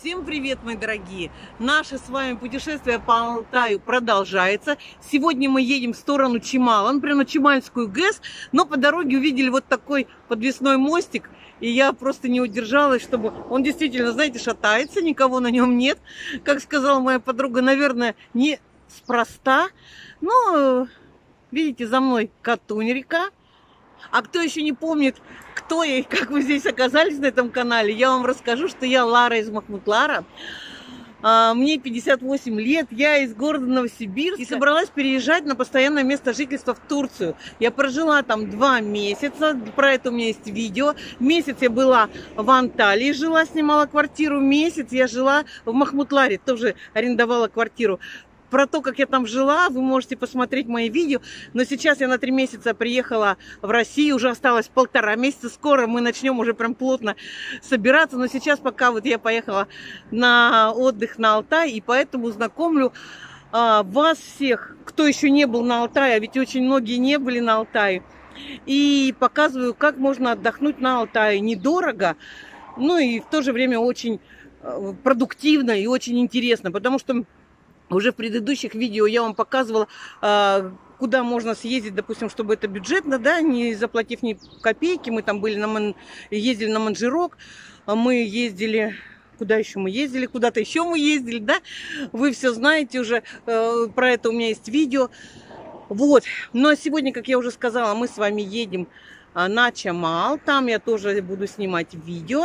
Всем привет, мои дорогие! Наше с вами путешествие по Алтаю продолжается. Сегодня мы едем в сторону Чемала, прямо на Чемальскую ГЭС, но по дороге увидели вот такой подвесной мостик, и я просто не удержалась, чтобы... Он действительно, знаете, шатается, никого на нем нет. Как сказала моя подруга, наверное, неспроста. Но, видите, за мной Катунь река. А кто еще не помнит, кто я и как вы здесь оказались на этом канале, я вам расскажу, что я Лара из Махмутлара. Мне 58 лет, я из города Новосибирска и собралась переезжать на постоянное место жительства в Турцию. Я прожила там 2 месяца, про это у меня есть видео. Месяц я была в Анталии, жила, снимала квартиру. Месяц я жила в Махмутларе, тоже арендовала квартиру. Про то, как я там жила, вы можете посмотреть мои видео. Но сейчас я на 3 месяца приехала в Россию, уже осталось 1,5 месяца. Скоро мы начнем уже прям плотно собираться. Но сейчас пока вот я поехала на отдых на Алтай, и поэтому знакомлю вас всех, кто еще не был на Алтае, а ведь очень многие не были на Алтае. И показываю, как можно отдохнуть на Алтае недорого, ну и в то же время очень продуктивно и очень интересно, потому что уже в предыдущих видео я вам показывала, куда можно съездить, допустим, чтобы это бюджетно, да, не заплатив ни копейки. Мы там были ездили на Манжерок, мы ездили... Куда еще мы ездили? Куда-то еще мы ездили, да? Вы все знаете уже, про это у меня есть видео. Вот. Ну, а сегодня, как я уже сказала, мы с вами едем на Чемал. Там я тоже буду снимать видео.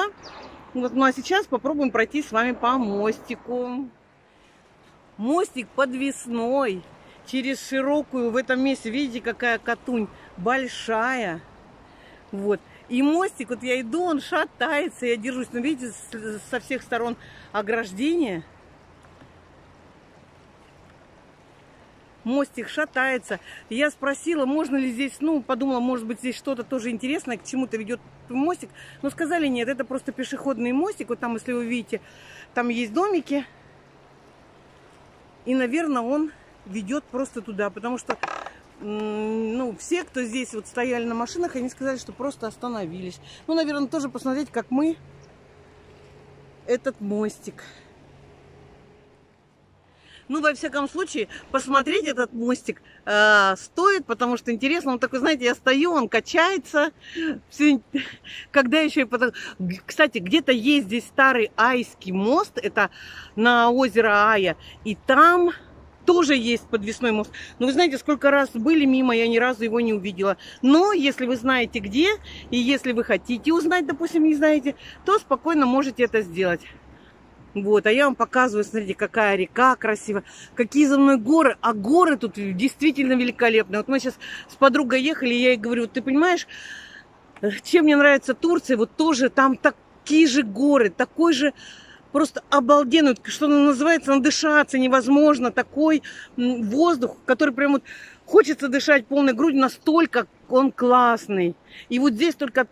Вот. Ну, а сейчас попробуем пройти с вами по мостику. Мостик подвесной, через широкую, в этом месте, видите, какая Катунь большая. Вот. И мостик, вот я иду, он шатается, я держусь, но видите, со всех сторон ограждение. Мостик шатается. Я спросила, можно ли здесь, ну, подумала, может быть, здесь что-то тоже интересное, к чему-то ведет мостик. Но сказали, нет, это просто пешеходный мостик. Вот там, если вы видите, там есть домики. И, наверное, он ведет просто туда, потому что, ну, все, кто здесь вот стояли на машинах, они сказали, что просто остановились. Ну, наверное, тоже посмотреть, как мы этот мостик. Ну, во всяком случае, посмотреть этот мостик стоит, потому что интересно. Он такой, знаете, я стою, он качается. Когда еще... Кстати, где-то есть здесь старый Айский мост, это на озеро Ая, и там тоже есть подвесной мост. Но вы знаете, сколько раз были мимо, я ни разу его не увидела. Но если вы знаете где, и если вы хотите узнать, допустим, не знаете, то спокойно можете это сделать. Вот, а я вам показываю, смотрите, какая река красивая, какие за мной горы, а горы тут действительно великолепные. Вот мы сейчас с подругой ехали, я ей говорю, вот ты понимаешь, чем мне нравится Турция, вот тоже там такие же горы, такой же просто обалденный, что называется, надышаться невозможно, такой воздух, который прям вот хочется дышать полной грудью, настолько он классный. И вот здесь только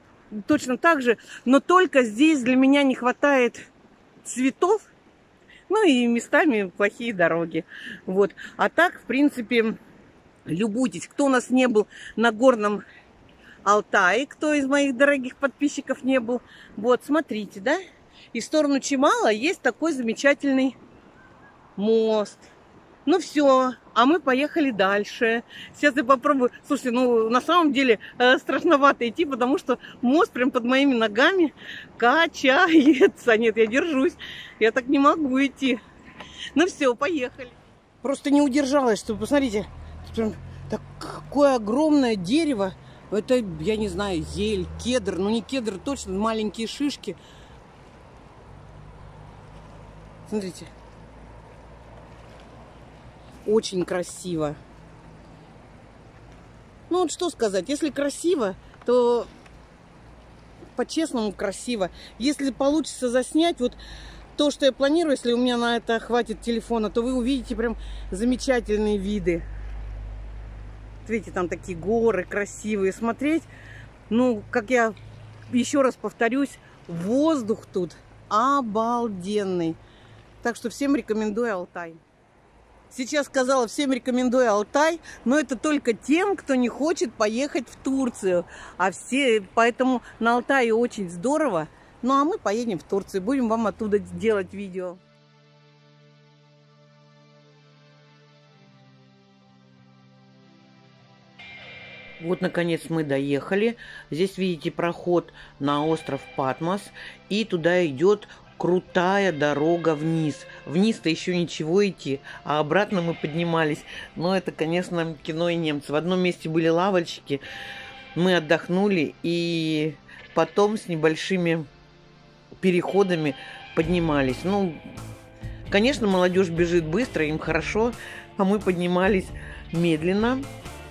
точно так же, но только здесь для меня не хватает цветов, ну и местами плохие дороги. Вот. А так, в принципе, любуйтесь. Кто у нас не был на Горном Алтае, кто из моих дорогих подписчиков не был, вот, смотрите, да? И в сторону Чемала есть такой замечательный мост. Ну все, а мы поехали дальше. Сейчас я попробую. Слушайте, ну на самом деле страшновато идти, потому что мост прям под моими ногами качается. Нет, я держусь. Я так не могу идти. Ну все, поехали. Просто не удержалась, что посмотрите, прям такое огромное дерево. Это, я не знаю, ель, кедр. Ну не кедр точно, маленькие шишки. Смотрите. Очень красиво. Ну вот что сказать, если красиво, то по-честному красиво. Если получится заснять вот то, что я планирую, если у меня на это хватит телефона, то вы увидите прям замечательные виды. Видите, там такие горы красивые. Смотреть, ну, как я еще раз повторюсь, воздух тут обалденный. Так что всем рекомендую Алтай. Сейчас сказала, всем рекомендую Алтай, но это только тем, кто не хочет поехать в Турцию. А все, поэтому на Алтае очень здорово, Ну а мы поедем в Турцию, будем вам оттуда делать видео. Вот, наконец, мы доехали. Здесь, видите, проход на остров Патмос. И туда идет крутая дорога вниз. Вниз-то еще ничего идти, а обратно мы поднимались. Но это, конечно, кино и немцы. В одном месте были лавочки. Мы отдохнули и потом с небольшими переходами поднимались. Ну, конечно, молодежь бежит быстро, им хорошо, а мы поднимались медленно.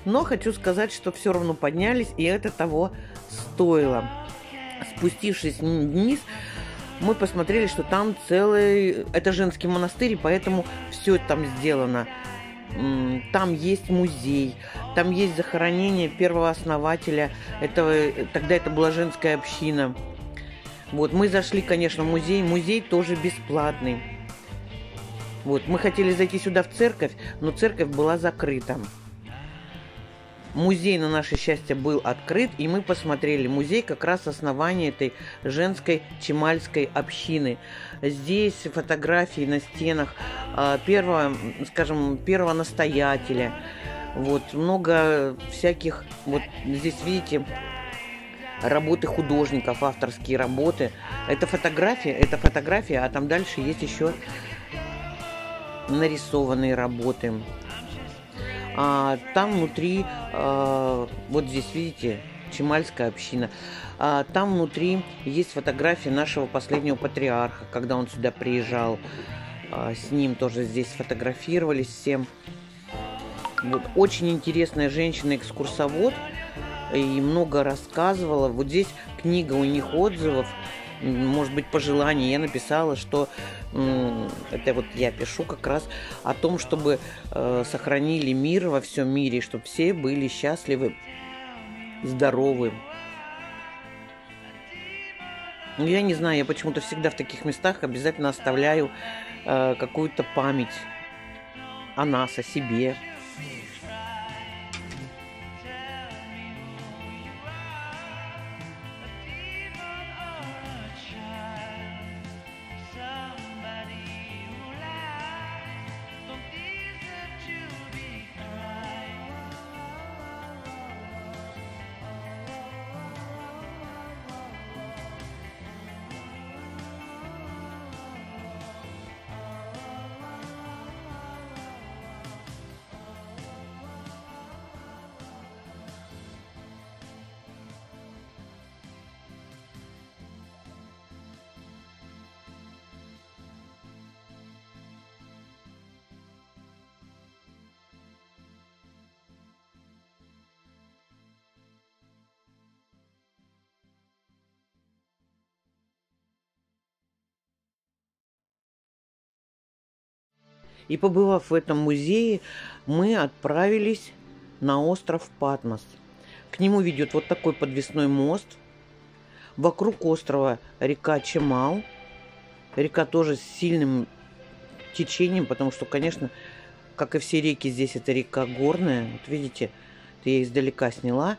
Но хочу сказать, что все равно поднялись, и это того стоило. Спустившись вниз, мы посмотрели, что там целый... Это женский монастырь, и поэтому все там сделано. Там есть музей, там есть захоронение первого основателя. Тогда это была женская община. Вот, мы зашли, конечно, в музей. Музей тоже бесплатный. Вот, мы хотели зайти сюда в церковь, но церковь была закрыта. Музей, на наше счастье, был открыт, и мы посмотрели музей как раз основания этой женской чемальской общины. Здесь фотографии на стенах первого настоятеля. Вот, много всяких, вот здесь видите, работы художников, авторские работы. Это фотография, а там дальше есть еще нарисованные работы. А там внутри, вот здесь видите, Чемальская община, там внутри есть фотографии нашего последнего патриарха, когда он сюда приезжал, с ним тоже здесь фотографировались всем. Вот, очень интересная женщина-экскурсовод, и много рассказывала. Вот здесь книга у них отзывов, может быть, пожелания. Я написала, что это вот я пишу как раз о том, чтобы сохранили мир во всем мире, чтобы все были счастливы, здоровы. Ну, я не знаю, я почему-то всегда в таких местах обязательно оставляю какую-то память о нас, о себе. И, побывав в этом музее, мы отправились на остров Патмос. К нему ведет вот такой подвесной мост. Вокруг острова река Чемал. Река тоже с сильным течением, потому что, конечно, как и все реки, здесь эта река горная. Вот видите, я ее издалека сняла.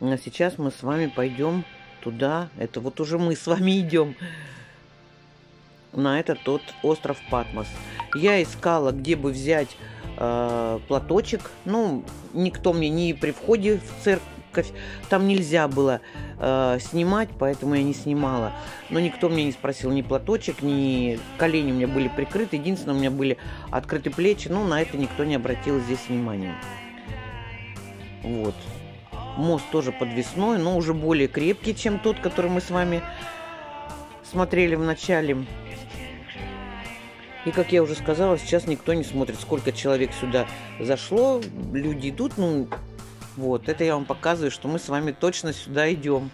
А сейчас мы с вами пойдем туда. Это вот уже мы с вами идем на этот тот остров Патмос. Я искала, где бы взять платочек. Ну, никто мне не при входе в церковь. Там нельзя было снимать, поэтому я не снимала. Но никто мне не спросил ни платочек, ни колени у меня были прикрыты. Единственное, у меня были открыты плечи. Но на это никто не обратил здесь внимания. Вот. Мост тоже подвесной, но уже более крепкий, чем тот, который мы с вами смотрели в начале. И, как я уже сказала, сейчас никто не смотрит, сколько человек сюда зашло, люди идут. Ну, вот, это я вам показываю, что мы с вами точно сюда идем.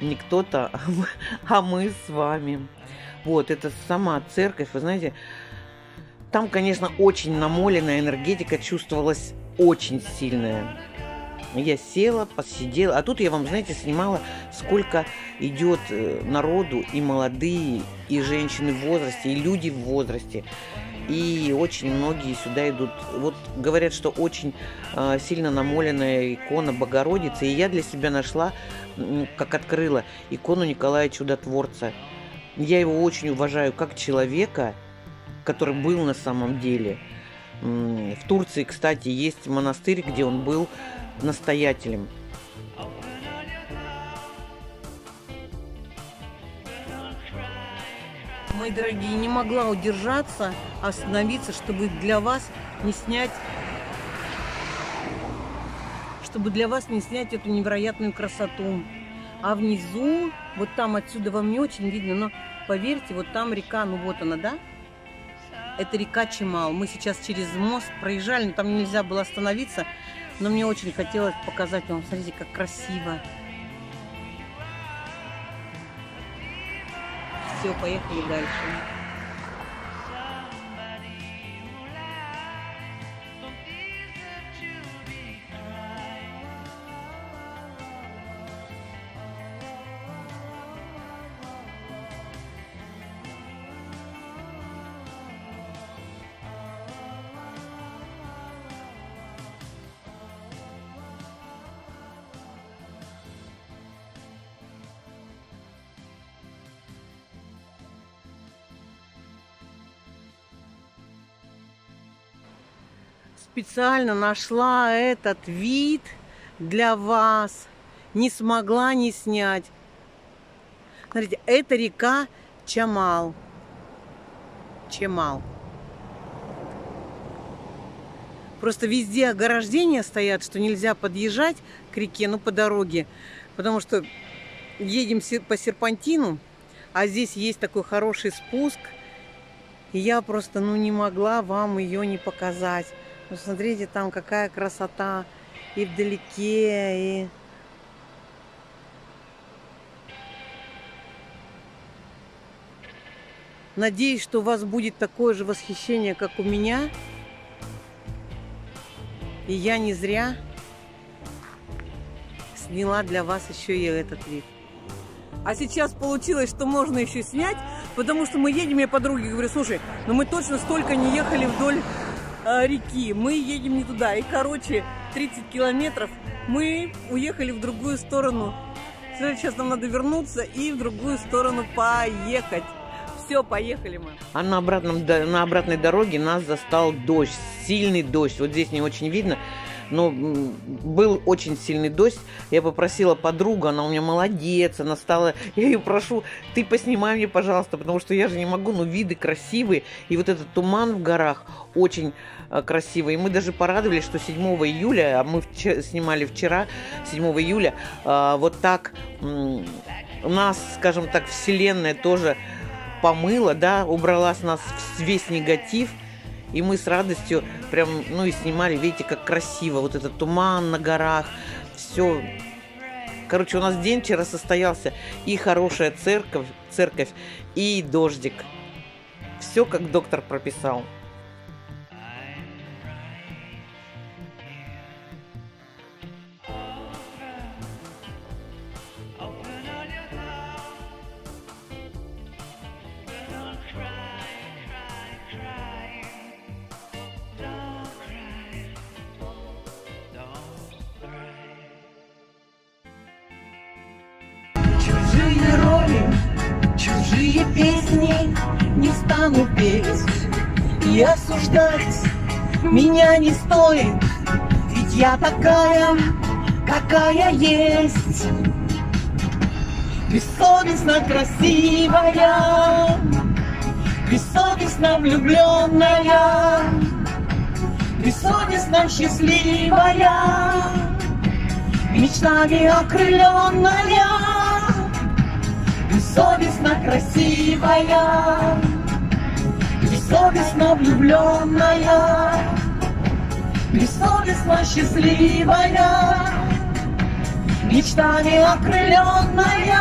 Не кто-то, а мы с вами. Вот, это сама церковь, вы знаете, там, конечно, очень намоленная энергетика чувствовалась, очень сильная. Я села, посидела, а тут я вам, знаете, снимала, сколько идет народу, и молодые, и женщины в возрасте, и люди в возрасте. И очень многие сюда идут. Вот говорят, что очень сильно намоленная икона Богородицы. И я для себя нашла, как открыла, икону Николая Чудотворца. Я его очень уважаю как человека, который был на самом деле. В Турции, кстати, есть монастырь, где он был настоятелем. Мои дорогие, не могла удержаться, остановиться, чтобы для вас не снять, эту невероятную красоту. А внизу, вот там отсюда вам не очень видно, но поверьте, вот там река, ну вот она, да? Это река Чемал. Мы сейчас через мост проезжали, но там нельзя было остановиться, но мне очень хотелось показать вам, смотрите, как красиво. Все, поехали дальше. Специально нашла этот вид для вас. Не смогла не снять. Смотрите, это река Чемал. Просто везде ограждения стоят, что нельзя подъезжать к реке, ну, по дороге. Потому что едем по серпантину, а здесь есть такой хороший спуск. И я просто, ну, не могла вам ее не показать. Ну, смотрите, там какая красота и вдалеке, и... Надеюсь, что у вас будет такое же восхищение, как у меня. И я не зря сняла для вас еще и этот вид. А сейчас получилось, что можно еще снять, потому что мы едем, я подруге говорю, слушай, ну мы точно столько не ехали вдоль... реки, мы едем не туда, и короче 30 километров мы уехали в другую сторону. Сейчас нам надо вернуться и в другую сторону поехать. Все, поехали мы. А на обратной дороге нас застал дождь, сильный дождь. Вот здесь не очень видно, но был очень сильный дождь. Я попросила подругу, она у меня молодец, она стала... Я ее прошу, ты поснимай мне, пожалуйста, потому что я же не могу, но виды красивые. И вот этот туман в горах очень красивый. И мы даже порадовались, что 7 июля, а мы снимали вчера, 7 июля, вот так нас, скажем так, вселенная тоже помыла, да, убрала с нас весь негатив. И мы с радостью прям, ну и снимали, видите, как красиво. Вот этот туман на горах, все. Короче, у нас день вчера состоялся. И хорошая церковь, и дождик. Все, как доктор прописал. Песни не стану петь и осуждать меня не стоит, ведь я такая, какая есть, бессовестно красивая, бессовестно влюбленная, бессовестно счастливая, мечтами окрыленная. Бессовестно красивая, бессовестно влюбленная, бессовестно счастливая, мечтами окрыленная.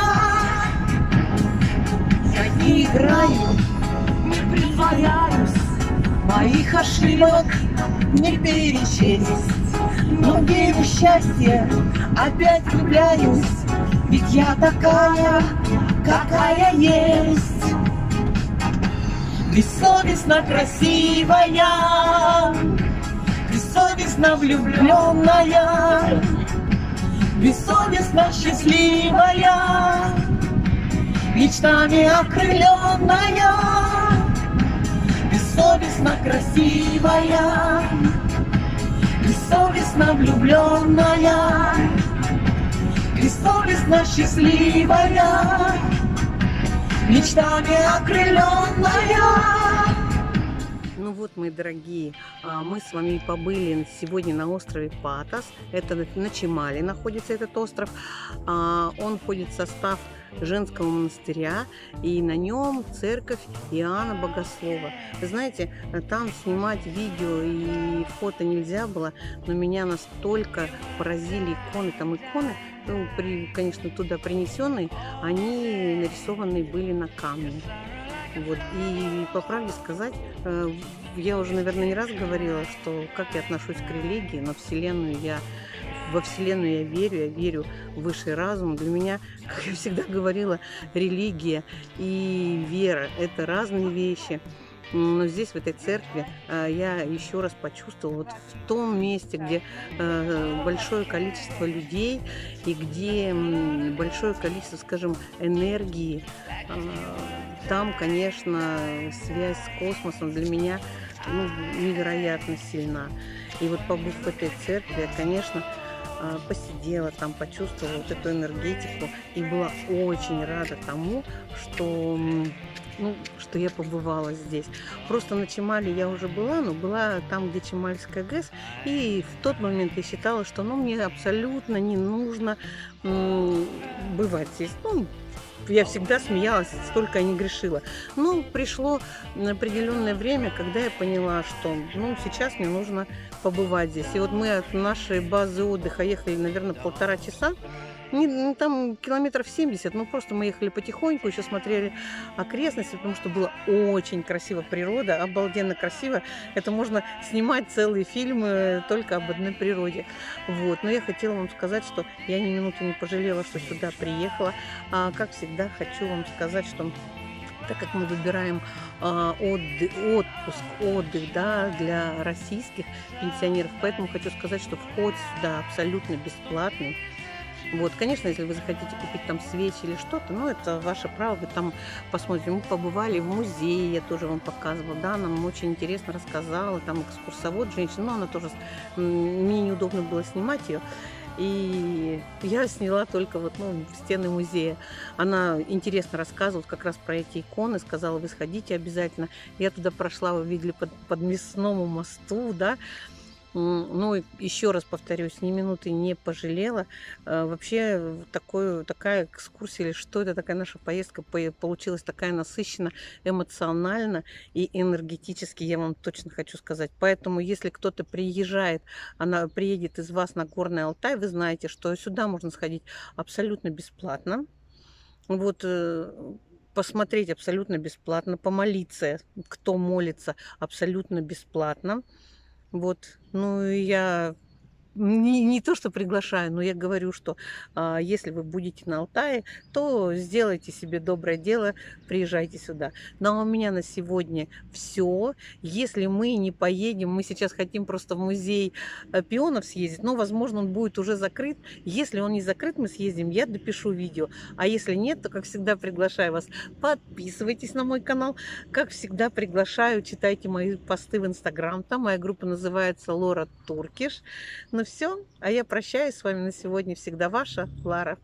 Я не играю, не притворяюсь, моих ошибок не перечесть. Другим счастье опять влюбляюсь, ведь я такая, какая есть. бессовестно красивая, бессовестно влюбленная, бессовестно счастливая, мечтами окрыленная, бессовестно красивая, бессовестно влюбленная, бессовестно счастливая, мечтами окрыленная. Ну вот, мои дорогие, мы с вами побыли сегодня на острове Патмос. Это на Чемале находится этот остров. Он входит в состав женского монастыря, и на нем церковь Иоанна Богослова. Вы знаете, там снимать видео и фото нельзя было, но меня настолько поразили иконы. Там иконы, ну, конечно, туда принесенные, они нарисованы были на камне. Вот. И по правде сказать, я уже, наверное, не раз говорила, что как я отношусь к религии, но Вселенную я... Во Вселенную я верю в высший разум. Для меня, как я всегда говорила, религия и вера – это разные вещи. Но здесь, в этой церкви, я еще раз почувствовала, вот в том месте, где большое количество людей и где большое количество, скажем, энергии, там, конечно, связь с космосом для меня, ну, невероятно сильна. И вот, побыв в этой церкви, я, конечно, посидела там, почувствовала вот эту энергетику и была очень рада тому, что, ну, что я побывала здесь. Просто на Чемале я уже была, но была там, где Чемальская ГЭС, и в тот момент я считала, что, ну, мне абсолютно не нужно бывать здесь. Ну, я всегда смеялась, столько я не грешила. Но пришло определенное время, когда я поняла, что, ну, сейчас мне нужно побывать здесь. И вот мы от нашей базы отдыха ехали, наверное, 1,5 часа. Ну, там километров 70, ну просто мы ехали потихоньку, еще смотрели окрестности, потому что была очень красива природа, обалденно красиво. Это можно снимать целые фильмы только об одной природе. Вот. Но я хотела вам сказать, что я ни минуты не пожалела, что сюда приехала. А как всегда хочу вам сказать, что так как мы выбираем отдых, да, для российских пенсионеров, поэтому хочу сказать, что вход сюда абсолютно бесплатный. Вот, конечно, если вы захотите купить там свечи или что-то, ну, это ваше право, вы там посмотрите. Мы побывали в музее, я тоже вам показывала, да, нам очень интересно рассказала, там экскурсовод, женщина, но она тоже, мне неудобно было снимать ее, и я сняла только вот, ну, стены музея. Она интересно рассказывала как раз про эти иконы, сказала, вы сходите обязательно. Я туда прошла, вы видели, под Мясному мосту, да. Ну, еще раз повторюсь, ни минуты не пожалела. Вообще, такая экскурсия, или что это, такая наша поездка получилась такая насыщенно, эмоционально и энергетически, я вам точно хочу сказать. Поэтому, если кто-то приедет из вас на Горный Алтай, вы знаете, что сюда можно сходить абсолютно бесплатно. Вот... Посмотреть абсолютно бесплатно, помолиться, кто молится, абсолютно бесплатно. Вот, ну я не то что приглашаю, но я говорю, что если вы будете на Алтае, то сделайте себе доброе дело, приезжайте сюда. Но у меня на сегодня все. Если мы не поедем, мы сейчас хотим просто в музей пионов съездить, но, возможно, он будет уже закрыт. Если он не закрыт, мы съездим, я допишу видео. А если нет, то, как всегда, приглашаю вас. Подписывайтесь на мой канал. Как всегда, приглашаю, читайте мои посты в Инстаграм. Там моя группа называется Лора Туркиш. Ну все, а я прощаюсь с вами на сегодня. Всегда ваша Лара.